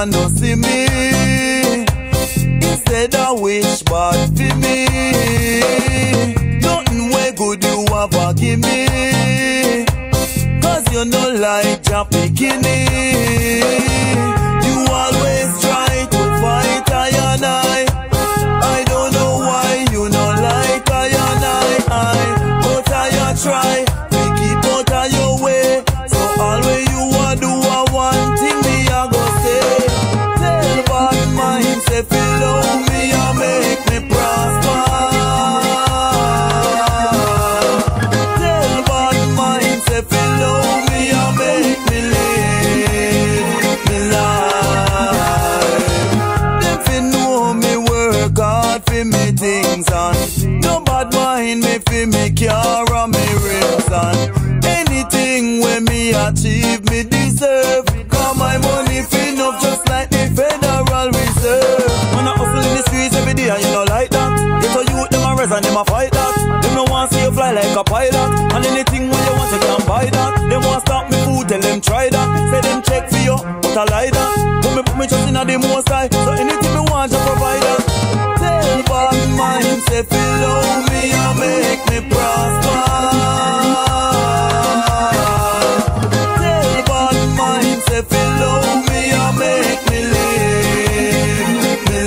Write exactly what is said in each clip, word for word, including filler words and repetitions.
ya no see me. He said I wish bad for me. Nothing way good you ever give me, cause you no like your bikini. You always try to fight I and I. I don't know why you no like I and I, I. But I try the most high, so anything me want, just provide that. Tell bad mind, say if you love me, you make me prosper. Tell bad mind, say if you love me, you make me live me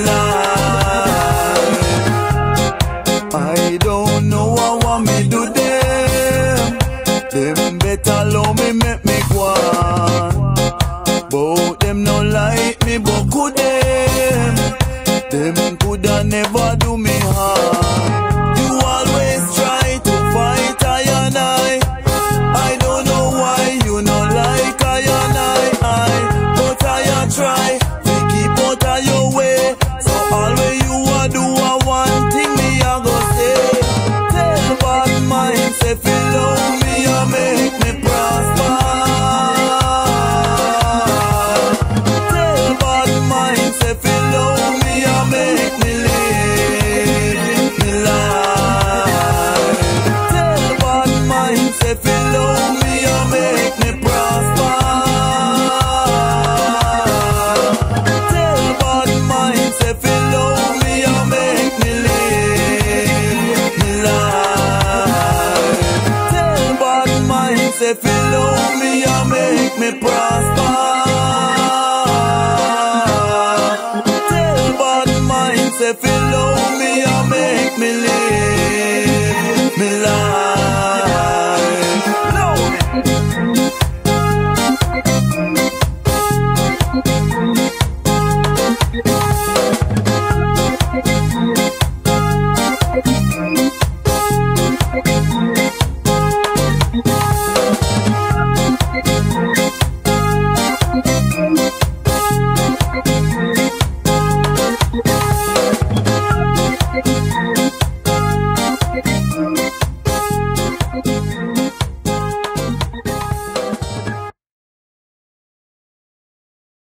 life. I don't know how I me do them. Them better love me, make me go on. But them no lie. But could them, them coulda never do me harm. You always try to fight I and I. I don't know why you no like I and I, I. But I a try to keep out of your way. So always you a do a one thing me a go say. Tell bad mind say if you love me you make me prosper. If you love me, you make me prosper.